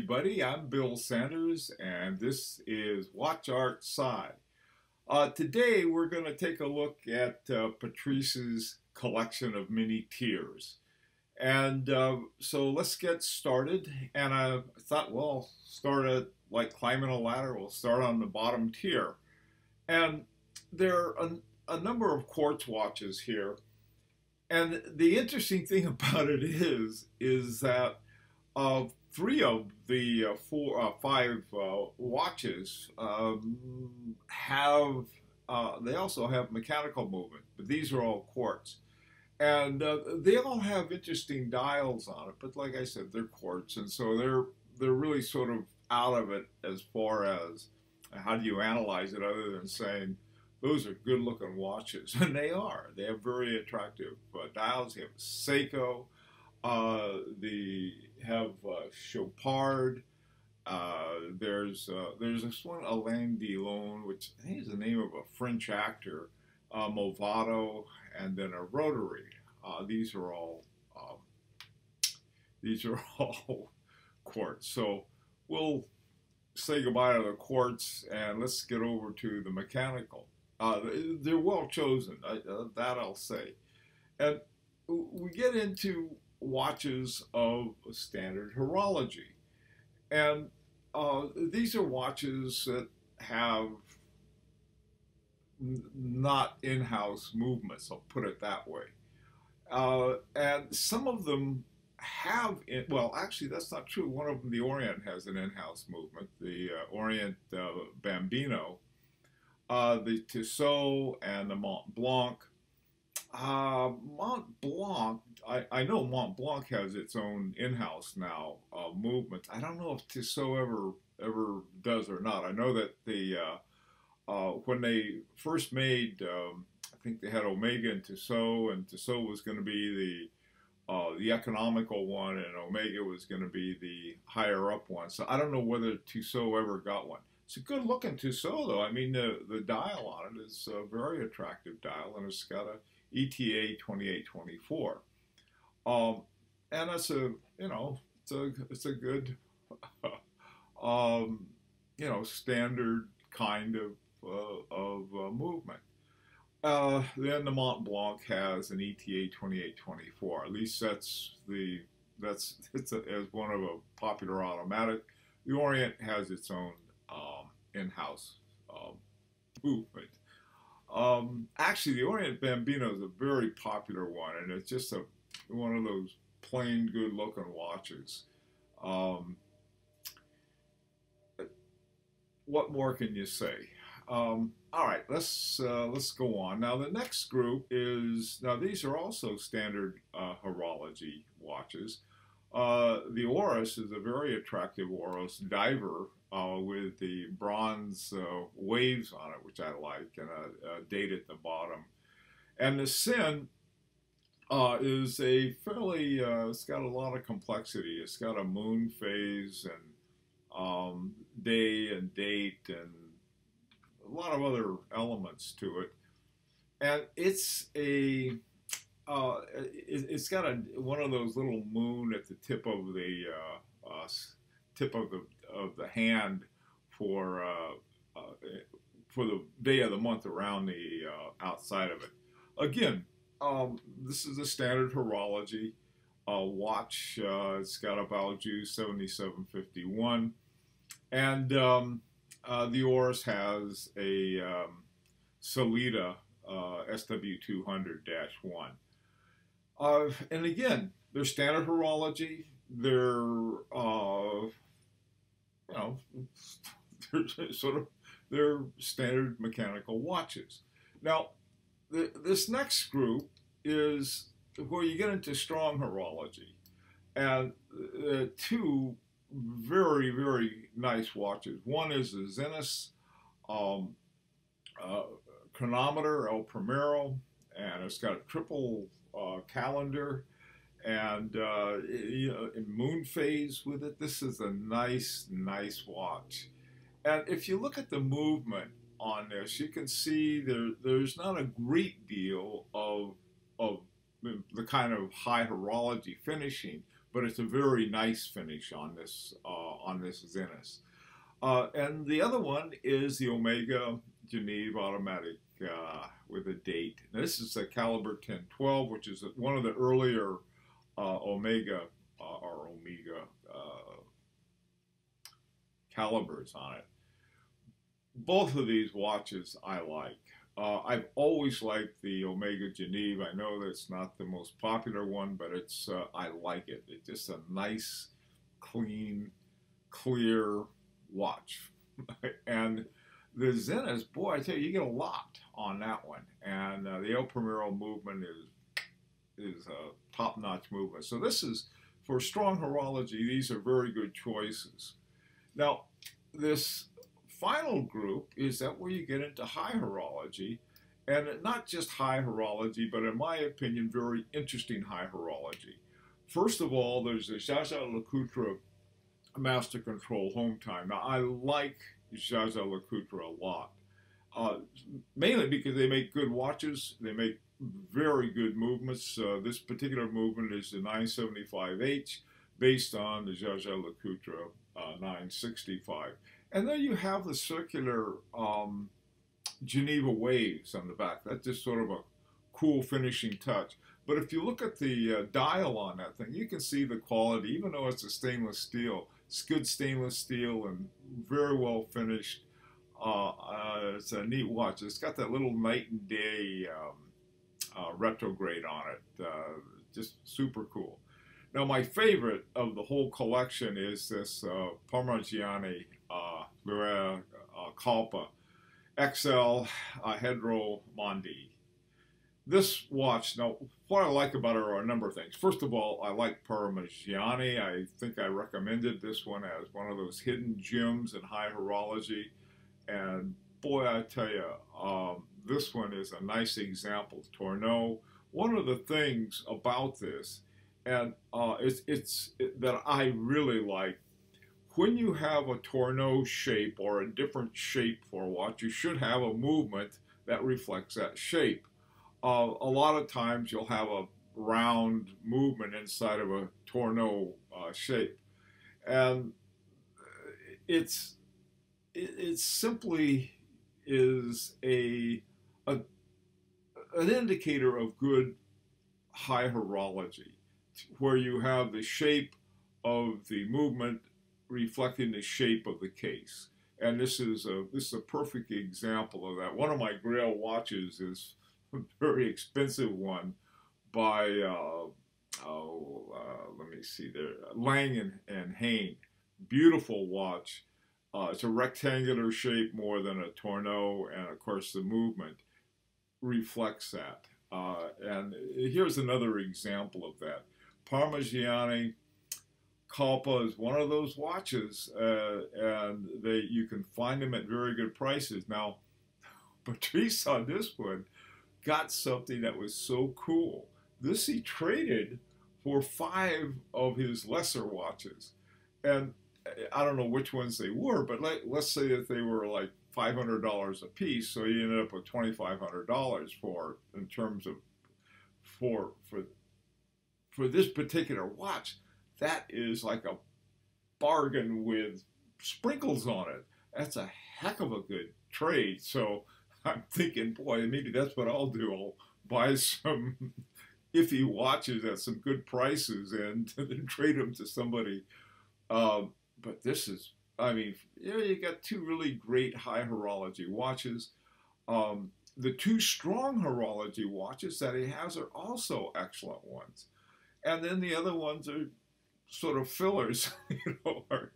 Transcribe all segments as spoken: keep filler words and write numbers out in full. everybody. I'm Bill Sanders, and this is WatchArtSci. Uh, today, we're going to take a look at uh, Patrice's collection of mini tiers. And uh, so let's get started. And I thought, well, start at, like climbing a ladder, we'll start on the bottom tier. And there are a, a number of quartz watches here. And the interesting thing about it is, is that of uh, three of the uh, four, uh, five uh, watches um, have, uh, they also have mechanical movement, but these are all quartz. And uh, they all have interesting dials on it, but like I said, they're quartz, and so they're, they're really sort of out of it as far as how do you analyze it other than saying, those are good-looking watches, and they are. They have very attractive uh, dials. They have Seiko. Uh, they have uh, Chopard. Uh, there's uh, there's this one, Alain Delon, which I think is the name of a French actor, uh, Movado, and then a Rotary. Uh, these are all um, these are all quartz. So we'll say goodbye to the quartz and let's get over to the mechanical. Uh, they're well chosen, I, uh, that I'll say. And we get into watches of standard horology. And uh, these are watches that have not in-house movements, I'll put it that way. Uh, and some of them have, in, well, actually that's not true. One of them, the Orient, has an in-house movement. The uh, Orient uh, Bambino, Uh, the Tissot and the Mont Blanc. Uh, Mont Blanc, I, I know Mont Blanc has its own in-house now uh, movement. I don't know if Tissot ever ever does or not. I know that the uh, uh, when they first made, um, I think they had Omega and Tissot, and Tissot was going to be the uh, the economical one, and Omega was going to be the higher up one. So I don't know whether Tissot ever got one. It's a good-looking Tissot, though. I mean, the, the dial on it is a very attractive dial, and it's got a E T A twenty-eight twenty-four. Um, and that's a, you know, it's a, it's a good, um, you know, standard kind of, uh, of uh, movement. Uh, then the Mont Blanc has an E T A twenty-eight twenty-four. At least that's the, that's, it's a, as one of a popular automatic. The Orient has its own Um, in-house um, movement. Um, actually, the Orient Bambino is a very popular one, and it's just a one of those plain good-looking watches. Um, what more can you say? Um, all right, let's uh, let's go on. Now the next group is, now these are also standard uh, horology watches. Uh, the Oris is a very attractive Oris diver Uh, with the bronze uh, waves on it, which I like, and a, a date at the bottom. And the Sin uh, is a fairly, uh, it's got a lot of complexity. It's got a moon phase and um, day and date and a lot of other elements to it. And it's a, uh, it, it's got a, one of those little moon at the tip of the uh, uh, tip of the of the hand for uh, uh, for the day of the month around the uh, outside of it. Again, um, this is a standard horology uh, watch. Uh, it's got a Valjoux seventy-seven fifty-one, and um, uh, the Oris has a um, Solita uh, S W two hundred dash one. Uh, and again, they're standard horology. They're uh, you know, they're sort of, they're standard mechanical watches. Now, the, this next group is where you get into strong horology, and uh, two very, very nice watches. One is the Zenith um, uh, chronometer, El Primero, and it's got a triple uh, calendar, and uh, you know, in moon phase with it. This is a nice, nice watch. And if you look at the movement on this, you can see there, there's not a great deal of, of the kind of high horology finishing, but it's a very nice finish on this uh, on this Zenith. Uh, and the other one is the Omega Genève automatic uh, with a date. Now, this is the caliber ten twelve, which is one of the earlier uh, Omega uh, or Omega uh, calibers on it. Both of these watches I like. Uh, I've always liked the Omega Genève. I know that it's not the most popular one, but it's uh, I like it. It's just a nice, clean, clear watch. And the Zenith, boy, I tell you, you get a lot on that one. And uh, the El Primero movement is is a top-notch movement. So this is, for strong horology, these are very good choices. Now, this final group is that where you get into high horology, and not just high horology, but in my opinion, very interesting high horology. First of all, there's the Jaeger-LeCoultre Master Control Home Time. Now, I like Jaeger-LeCoultre a lot, uh, mainly because they make good watches. They make very good movements. Uh, this particular movement is the nine seventy-five H, based on the Jaeger-LeCoultre uh, nine sixty-five. And then you have the circular um, Geneva waves on the back. That's just sort of a cool finishing touch. But if you look at the uh, dial on that thing, you can see the quality, even though it's a stainless steel. It's good stainless steel and very well finished. Uh, uh, it's a neat watch. It's got that little night and day um, uh, retrograde on it. Uh, just super cool. Now, my favorite of the whole collection is this uh, Parmigiani uh, Lurea uh, Kalpa X L uh, Hedromandi. This watch, now, what I like about it are a number of things. First of all, I like Parmigiani. I think I recommended this one as one of those hidden gems in high horology. And boy, I tell you, um, this one is a nice example of Tourneau. One of the things about this, and uh, it's, it's it, that I really like, when you have a Tourneau shape or a different shape for a watch, you should have a movement that reflects that shape. Uh, a lot of times you'll have a round movement inside of a Tourneau uh, shape, and it's it, it simply is a, a an indicator of good high horology, where you have the shape of the movement reflecting the shape of the case. And this is a this is a perfect example of that. One of my Grail watches is a very expensive one by, uh, oh, uh, let me see there, Lang and, and Hain. Beautiful watch. Uh, it's a rectangular shape more than a Tourneau, and of course the movement reflects that. Uh, and here's another example of that. Parmigiani Kalpa is one of those watches, uh, and they you can find them at very good prices. Now, Patrice on this one got something that was so cool. This he traded for five of his lesser watches, and I don't know which ones they were, but let, let's say that they were like five hundred dollars a piece, so he ended up with twenty-five hundred dollars for in terms of for for. For this particular watch, that is like a bargain with sprinkles on it. That's a heck of a good trade. So I'm thinking, boy, maybe that's what I'll do. I'll buy some iffy watches at some good prices and then trade them to somebody. Um, but this is, I mean, yeah, you got two really great high horology watches. Um, the two strong horology watches that he has are also excellent ones. And then the other ones are sort of fillers, you know, are,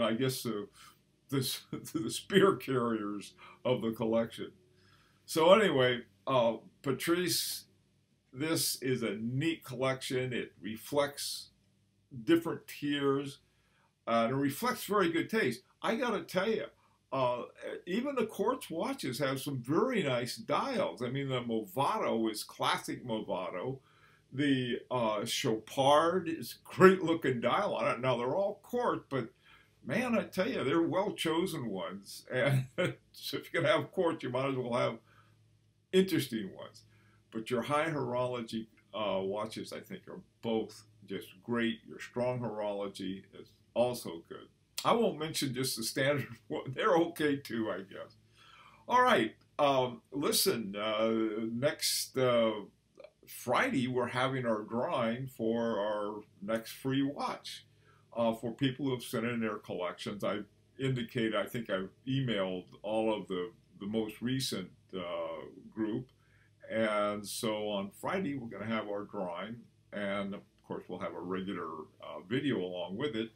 I guess uh, the, the spear carriers of the collection. So anyway, uh, Patrice, this is a neat collection. It reflects different tiers, uh, and it reflects very good taste. I got to tell you, uh, even the quartz watches have some very nice dials. I mean, the Movado is classic Movado. The uh, Chopard is a great-looking dial on it. Now, they're all quartz, but, man, I tell you, they're well-chosen ones. And so if you're going to have quartz, you might as well have interesting ones. But your high horology uh, watches, I think, are both just great. Your strong horology is also good. I won't mention just the standard one. They're okay too, I guess. All right. Um, listen, uh, next uh, Friday, we're having our drawing for our next free watch uh, for people who have sent in their collections. I indicate, I think I've emailed all of the, the most recent uh, group. And so on Friday, we're going to have our drawing. And, of course, we'll have a regular uh, video along with it.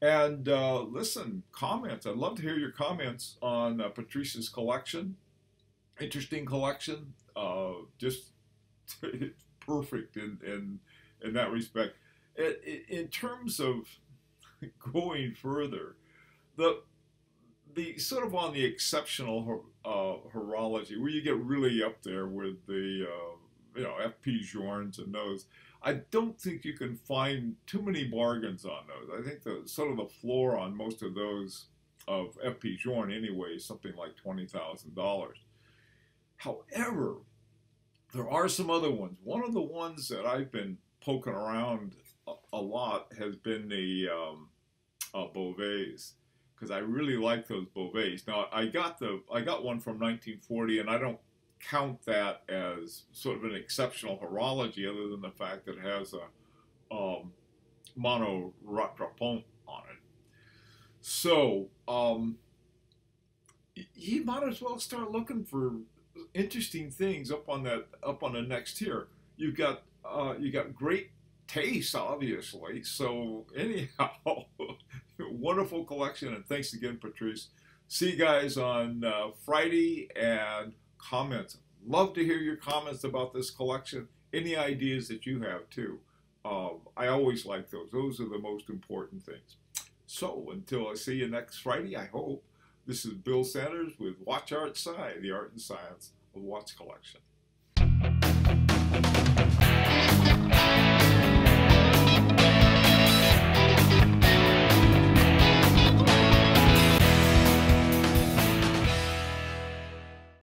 And uh, listen, comments. I'd love to hear your comments on uh, Patrice's collection. Interesting collection. Uh, just perfect in, in, in that respect. It, it, in terms of going further, the, the sort of on the exceptional uh, horology, where you get really up there with the uh, you know, F P Journe's and those, I don't think you can find too many bargains on those. I think the sort of the floor on most of those of F P Journe anyway is something like twenty thousand dollars. However, there are some other ones. One of the ones that I've been poking around a, a lot has been the um, uh, Bovets, because I really like those Bovets. Now I got the I got one from nineteen forty, and I don't count that as sort of an exceptional horology, other than the fact that it has a um, mono rattrapant on it. So um, you might as well start looking for interesting things up on that up on the next tier. You've got uh, you got great taste, obviously. So anyhow, wonderful collection, and thanks again, Patrice. See you guys on uh, Friday, and comments. Love to hear your comments about this collection. Any ideas that you have too. Um, I always like those. Those are the most important things. So until I see you next Friday, I hope. This is Bill Sanders with Watch Art Sci, the art and science of watch collection.